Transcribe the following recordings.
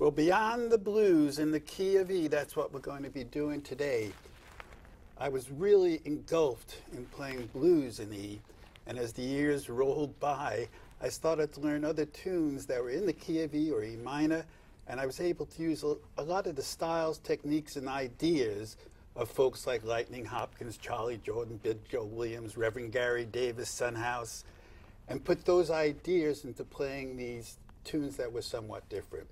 Well, Beyond the Blues in the Key of E, that's what we're going to be doing today. I was really engulfed in playing blues in E, and as the years rolled by, I started to learn other tunes that were in the key of E or E minor, and I was able to use a lot of the styles, techniques, and ideas of folks like Lightnin' Hopkins, Charlie Jordan, Big Joe Williams, Reverend Gary Davis, Sunhouse, and put those ideas into playing these tunes that were somewhat different.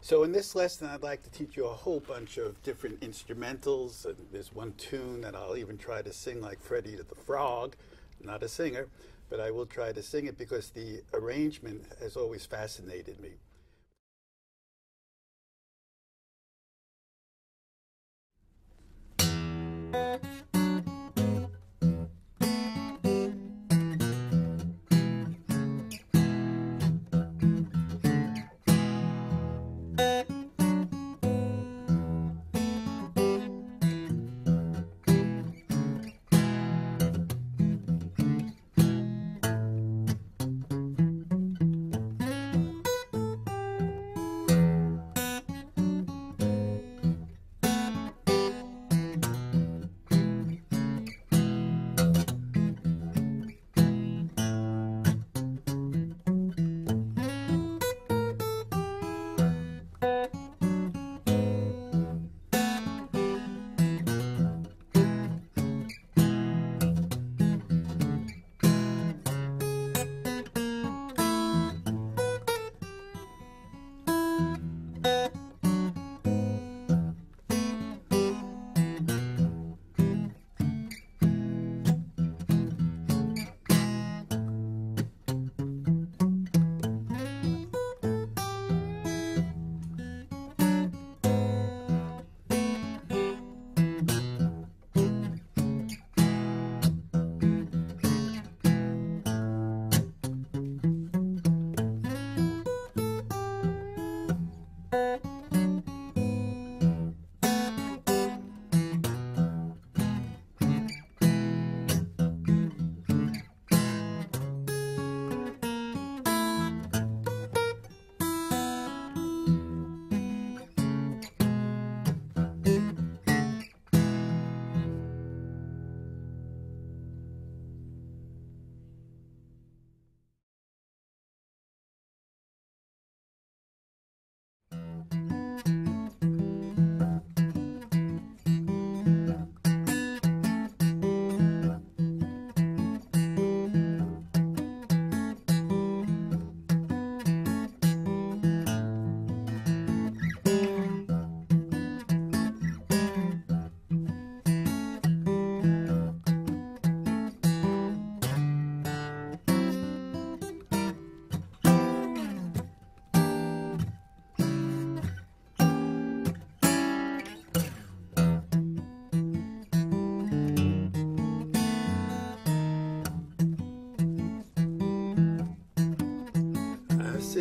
So in this lesson, I'd like to teach you a whole bunch of different instrumentals. And there's one tune that I'll even try to sing like Freddie the Frog. I'm not a singer, but I will try to sing it because the arrangement has always fascinated me.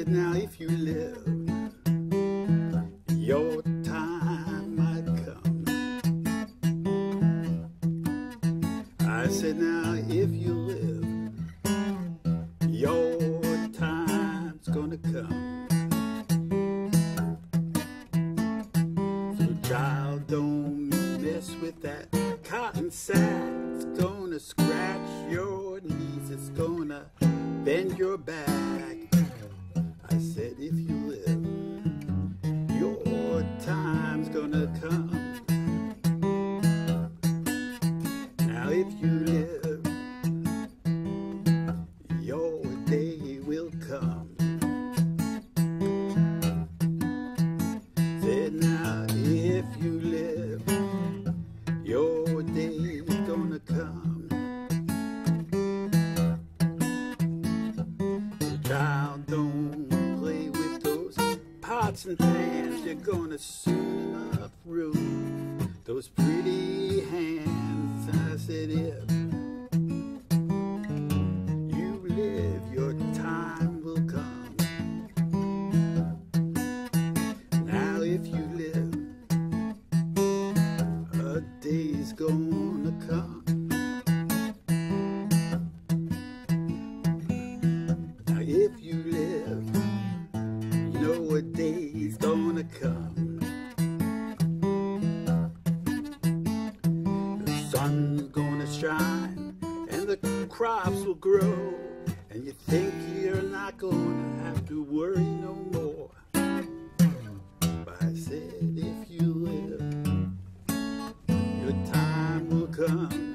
Now if you live, your time might come. I said now if you live, your time's gonna come. So child, don't mess with that cotton sack. It's gonna scratch your knees, it's gonna bend your back. I said if you live, your time's gonna come. Now if you live, your day will come. Said now if you live, your day's gonna come. And pans, you're gonna soon enough ruin those pretty hands. And I said if you live, your time will come. Now if you live, a day's gonna come. Now if you live, you know a day's gonna grow, and you think you're not gonna have to worry no more. But I said, if you live, your time will come.